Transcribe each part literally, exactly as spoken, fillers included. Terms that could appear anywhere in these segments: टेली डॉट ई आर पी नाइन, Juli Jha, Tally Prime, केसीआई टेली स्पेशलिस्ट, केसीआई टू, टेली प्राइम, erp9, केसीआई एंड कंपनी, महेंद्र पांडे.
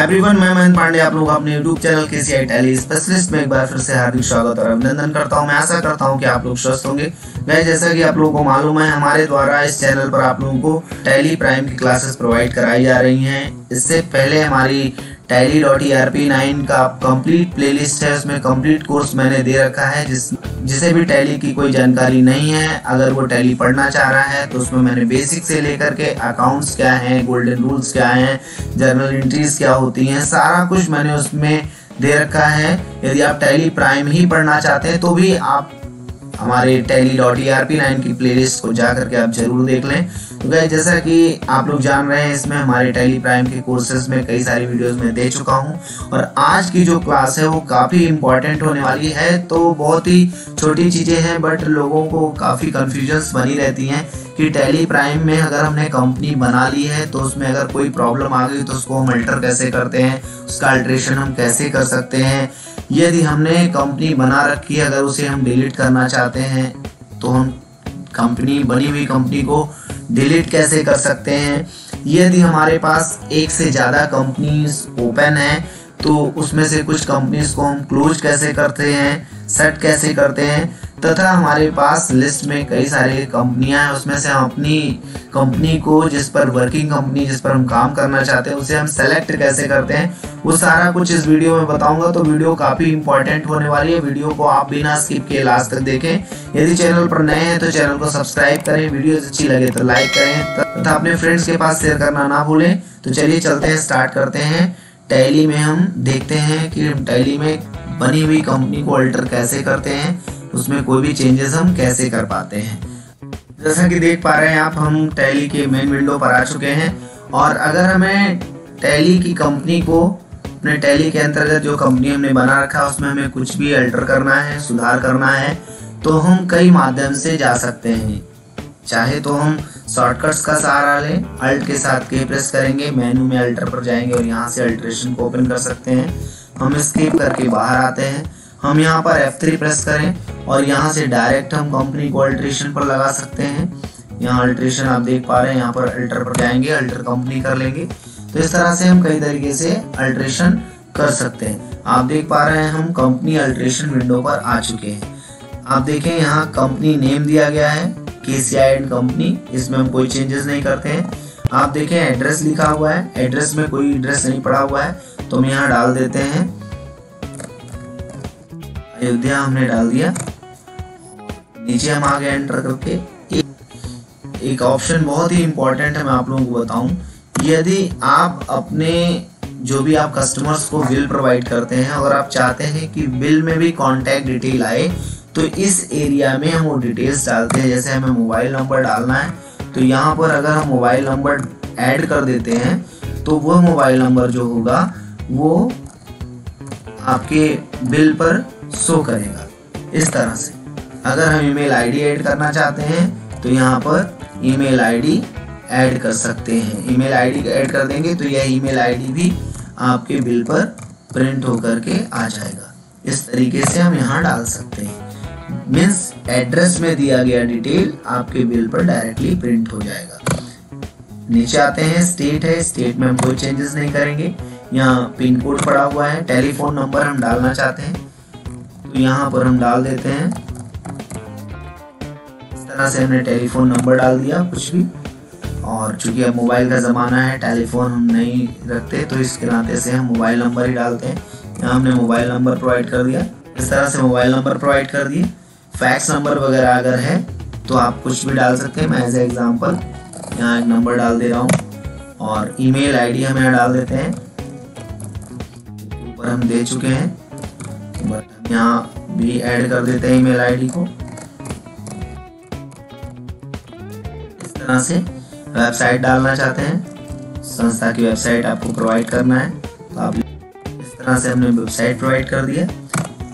Everyone, मैं महेंद्र पांडे, आप लोग अपने YouTube channel केसीआई टेली स्पेशलिस्ट में एक बार फिर से हार्दिक स्वागत और अभिनंदन करता हूं। मैं आशा करता हूं कि आप लोग स्वस्थ होंगे। गाइस, जैसा कि आप लोगों को मालूम है, हमारे द्वारा इस चैनल पर आप लोगों को टेली प्राइम की क्लासेस प्रोवाइड कराई जा रही हैं। इससे पहले हमारी टेली डॉट ई आर पी नाइन का कंप्लीट प्लेलिस्ट है, उसमें कंप्लीट कोर्स मैंने दे रखा है। जिस जिसे भी टैली की कोई जानकारी नहीं है, अगर वो टैली पढ़ना चाह रहा है तो उसमें मैंने बेसिक से लेकर के अकाउंट्स क्या हैं, गोल्डन रूल्स क्या हैं, जर्नल एंट्रीज क्या होती हैं, सारा कुछ मैंने उसमें दे रखा है। यदि आप टैली प्राइम ही पढ़ना चाहते हैं तो भी आप हमारे टेली डॉट ई आर पी नाइन की प्लेलिस्ट को जा करके आप जरूर देख लें। तो गाइस, जैसा कि आप लोग जान रहे हैं, इसमें हमारे टेली प्राइम के कोर्सेज में कई सारी वीडियोस में दे चुका हूं और आज की जो क्लास है वो काफ़ी इम्पॉर्टेंट होने वाली है। तो बहुत ही छोटी चीज़ें हैं, बट लोगों को काफ़ी कन्फ्यूजन्स बनी रहती हैं कि टेली प्राइम में अगर हमने कंपनी बना ली है तो उसमें अगर कोई प्रॉब्लम आ गई तो उसको हम अल्टर कैसे करते हैं, उसका अल्ट्रेशन हम कैसे कर सकते हैं। यदि हमने कंपनी बना रखी है, अगर उसे हम डिलीट करना चाहते हैं तो हम कंपनी बनी हुई कंपनी को डिलीट कैसे कर सकते हैं। यदि हमारे पास एक से ज़्यादा कंपनीज ओपन हैं तो उसमें से कुछ कंपनीज को हम क्लोज कैसे करते हैं, सेट कैसे करते हैं, तथा हमारे पास लिस्ट में कई सारी कंपनियां हैं, उसमें से हम अपनी कंपनी को, जिस पर वर्किंग कंपनी जिस पर हम काम करना चाहते हैं, उसे हम सेलेक्ट कैसे करते हैं, वो सारा कुछ इस वीडियो में बताऊंगा। तो वीडियो काफ़ी इंपॉर्टेंट होने वाली है, वीडियो को आप बिना स्किप किए लास्ट तक देखें। यदि चैनल पर नए हैं तो चैनल को सब्सक्राइब करें, वीडियो अच्छी लगे तो लाइक करें तथा अपने फ्रेंड्स के पास शेयर करना ना भूलें। तो चलिए चलते हैं, स्टार्ट करते हैं। टैली में हम देखते हैं कि टैली में बनी हुई कंपनी को अल्टर कैसे करते हैं, उसमें कोई भी चेंजेस हम कैसे कर पाते हैं। जैसा कि देख पा रहे हैं आप, हम टैली के मेन विंडो पर आ चुके हैं और अगर हमें टैली की कंपनी को, अपने टैली के अंतर्गत जो कंपनी हमने बना रखा है, उसमें हमें कुछ भी अल्टर करना है, सुधार करना है, तो हम कई माध्यम से जा सकते हैं। चाहे तो हम शॉर्टकट्स का सहारा लें, अल्ट के साथ के प्रेस करेंगे, मेनू में अल्टर पर जाएंगे और यहाँ से अल्ट्रेशन को ओपन कर सकते हैं। हम स्किप करके बाहर आते हैं, हम यहाँ पर एफ थ्री प्रेस करें और यहाँ से डायरेक्ट हम कंपनी को अल्ट्रेशन पर लगा सकते हैं। यहाँ अल्ट्रेशन आप देख पा रहे हैं, यहाँ पर अल्टर पर जाएंगे, अल्टर कंपनी कर लेंगे। तो इस तरह से हम कई तरीके से अल्ट्रेशन कर सकते हैं। आप देख पा रहे हैं, हम कंपनी अल्ट्रेशन विंडो पर आ चुके हैं। आप देखें, यहाँ कंपनी नेम दिया गया है केसीआई एंड कंपनी, इसमें हम कोई चेंजेस नहीं करते हैं। आप देखें, एड्रेस लिखा हुआ है, एड्रेस में कोई एड्रेस नहीं पड़ा हुआ है तो हम यहाँ डाल देते हैं अयोध्या, हमने डाल दिया। नीचे हम आगे एंटर करके एक, एक ऑप्शन बहुत ही इम्पोर्टेंट है, मैं आप लोगों को बताऊं। यदि आप अपने जो भी आप कस्टमर्स को बिल प्रोवाइड करते हैं, अगर आप चाहते हैं कि बिल में भी कॉन्टैक्ट डिटेल आए तो इस एरिया में हम वो डिटेल्स डालते हैं। जैसे हमें मोबाइल नंबर डालना है तो यहाँ पर अगर हम मोबाइल नंबर ऐड कर देते हैं तो वो मोबाइल नंबर जो होगा वो आपके बिल पर शो करेगा। इस तरह से अगर हम ईमेल आईडी ऐड करना चाहते हैं तो यहाँ पर ईमेल आईडी ऐड कर सकते हैं। ईमेल आईडी ऐड कर देंगे तो यह ईमेल आईडी भी आपके बिल पर प्रिंट होकर के आ जाएगा। इस तरीके से हम यहाँ डाल सकते हैं। मीन्स एड्रेस में दिया गया डिटेल आपके बिल पर डायरेक्टली प्रिंट हो जाएगा। नीचे आते हैं, स्टेट है, स्टेट में हम कोई चेंजेस नहीं करेंगे। यहाँ पिन कोड पड़ा हुआ है, टेलीफोन नंबर हम डालना चाहते हैं तो यहाँ पर हम डाल देते हैं। इस तरह से हमने टेलीफोन नंबर डाल दिया कुछ भी, और चूंकि अब मोबाइल का ज़माना है, टेलीफोन हम नहीं रखते तो इसके नाते से हम मोबाइल नंबर ही डालते हैं। यहाँ हमने मोबाइल नंबर प्रोवाइड कर दिया। इस तरह से मोबाइल नंबर प्रोवाइड कर दिए। फैक्स नंबर वगैरह अगर है तो आप कुछ भी डाल सकते हैं। मैं एज एग्जांपल यहाँ एक नंबर डाल दे रहा हूँ और ईमेल आईडी हम यहाँ डाल देते हैं, ऊपर हम दे चुके हैं, बट यहाँ भी ऐड कर देते हैं ईमेल आईडी को। इस तरह से वेबसाइट डालना चाहते हैं, संस्था की वेबसाइट आपको प्रोवाइड करना है तो आप इस तरह से हमने वेबसाइट प्रोवाइड कर दिया।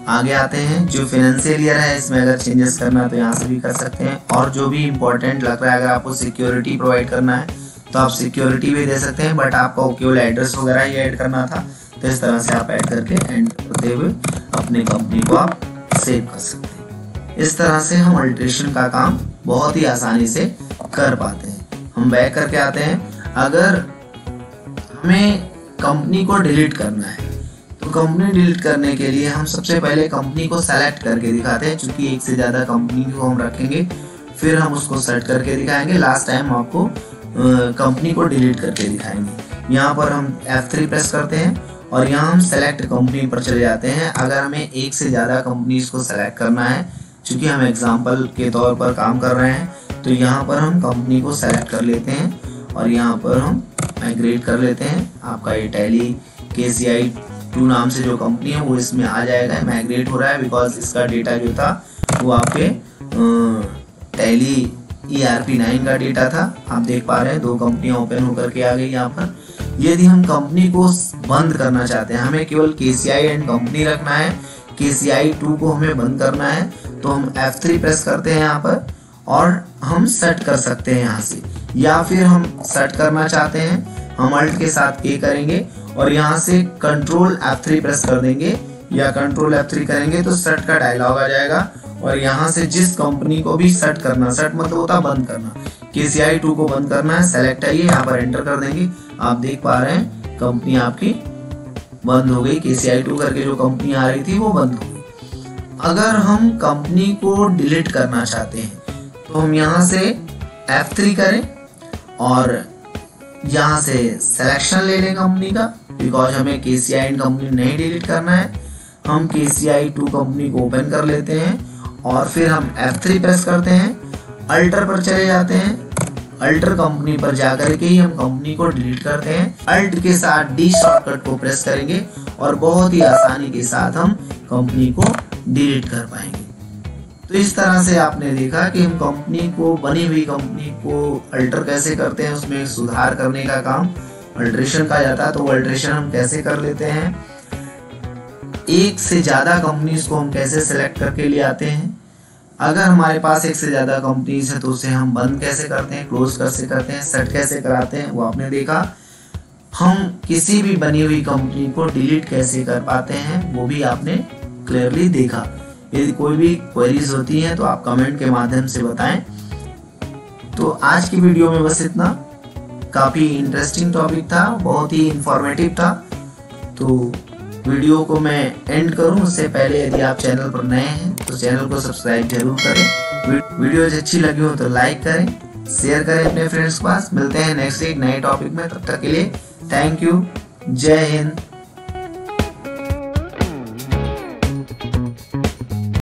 आगे आते हैं, जो फाइनेंशियल ईयर है इसमें अगर चेंजेस करना है तो यहाँ से भी कर सकते हैं। और जो भी इम्पोर्टेंट लग रहा है, अगर आपको सिक्योरिटी प्रोवाइड करना है तो आप सिक्योरिटी भी दे सकते हैं, बट आपको केवल एड्रेस वगैरह ही ऐड करना था। तो इस तरह से आप ऐड करके एंड करते हुए अपनी कंपनी को आप सेव कर सकते हैं। इस तरह से हम अल्ट्रेशन का काम बहुत ही आसानी से कर पाते हैं। हम बैक करके आते हैं। अगर हमें कंपनी को डिलीट करना है। तो कंपनी डिलीट करने के लिए हम सबसे पहले कंपनी को सेलेक्ट करके दिखाते हैं, चूंकि एक से ज़्यादा कंपनी को हम रखेंगे, फिर हम उसको सेलेक्ट करके दिखाएंगे। लास्ट टाइम आपको कंपनी को डिलीट करके दिखाएंगे। यहाँ पर हम एफ थ्री प्रेस करते हैं और यहाँ हम सेलेक्ट कंपनी पर चले जाते हैं। अगर हमें एक से ज़्यादा कंपनीज को सेलेक्ट करना है, चूँकि हम एग्जाम्पल के तौर पर काम कर रहे हैं, तो यहाँ पर हम कंपनी को सेलेक्ट कर लेते हैं और यहाँ पर हम माइग्रेट कर लेते हैं। आपका ये टेली केसीआई टू नाम से जो कंपनी है वो इसमें आ जाएगा। माइग्रेट हो रहा है बिकॉज इसका डेटा जो था वो आपके Tally E R P nine का डेटा था। आप देख पा रहे हैं दो कंपनियां ओपन होकर के आ गई। यहाँ पर यदि हम कंपनी को बंद करना चाहते हैं, हमें केवल केसीआई एंड कंपनी रखना है, केसीआई टू को हमें बंद करना है, तो हम एफ थ्री प्रेस करते हैं यहाँ पर और हम सेट कर सकते हैं यहाँ से, या फिर हम सेट करना चाहते हैं हम अल्ट के साथ के करेंगे और यहाँ से कंट्रोल एफ थ्री प्रेस कर देंगे या कंट्रोल एफ थ्री करेंगे तो सेट का डायलॉग आ जाएगा। और यहाँ से जिस कंपनी को भी सेट करना, सेट मतलब होता है बंद करना, केसीआई टू को बंद करना है, सेलेक्ट है ये, यहाँ पर एंटर कर देंगे। आप देख पा रहे हैं कंपनी आपकी बंद हो गई। केसीआई टू करके जो कंपनी आ रही थी वो बंद हो गई। अगर हम कंपनी को डिलीट करना चाहते हैं तो हम यहाँ से एफ थ्री करें और यहाँ से सिलेक्शन ले लें कंपनी का, बिकॉज हमें केसीआई एंड कंपनी नहीं डिलीट करना है। हम केसीआई टू कंपनी को ओपन कर लेते हैं और फिर हम एफ थ्री प्रेस करते हैं, अल्टर पर चले जाते हैं, अल्टर कंपनी पर जाकर के ही हम कंपनी को डिलीट करते हैं। अल्ट के साथ डी शॉर्टकट को प्रेस करेंगे और बहुत ही आसानी के साथ हम कंपनी को डिलीट कर पाएंगे। तो इस तरह से आपने देखा कि हम कंपनी को, बनी हुई कंपनी को अल्टर कैसे करते हैं, उसमें सुधार करने का काम अल्ट्रेशन का जाता है। तो अल्ट्रेशन हम कैसे कर लेते हैं, एक से ज़्यादा कंपनीज को हम कैसे सेलेक्ट करके ले आते हैं, अगर हमारे पास एक से ज़्यादा कंपनीज है तो उसे हम बंद कैसे करते हैं, क्लोज कैसे करते हैं, सेट कैसे कराते हैं, वो आपने देखा। हम किसी भी बनी हुई कंपनी को डिलीट कैसे कर पाते हैं वो भी आपने क्लियरली देखा। यदि कोई भी क्वेरीज होती हैं तो आप कमेंट के माध्यम से बताएं। तो आज की वीडियो में बस इतना। काफ़ी इंटरेस्टिंग टॉपिक था, बहुत ही इंफॉर्मेटिव था। तो वीडियो को मैं एंड करूं उससे पहले, यदि आप चैनल पर नए हैं तो चैनल को सब्सक्राइब जरूर करें। वीडियो अच्छी लगी हो तो लाइक करें, शेयर करें अपने फ्रेंड्स के पास। मिलते हैं नेक्स्ट एक नए टॉपिक में, तब तक के लिए थैंक यू, जय हिंद।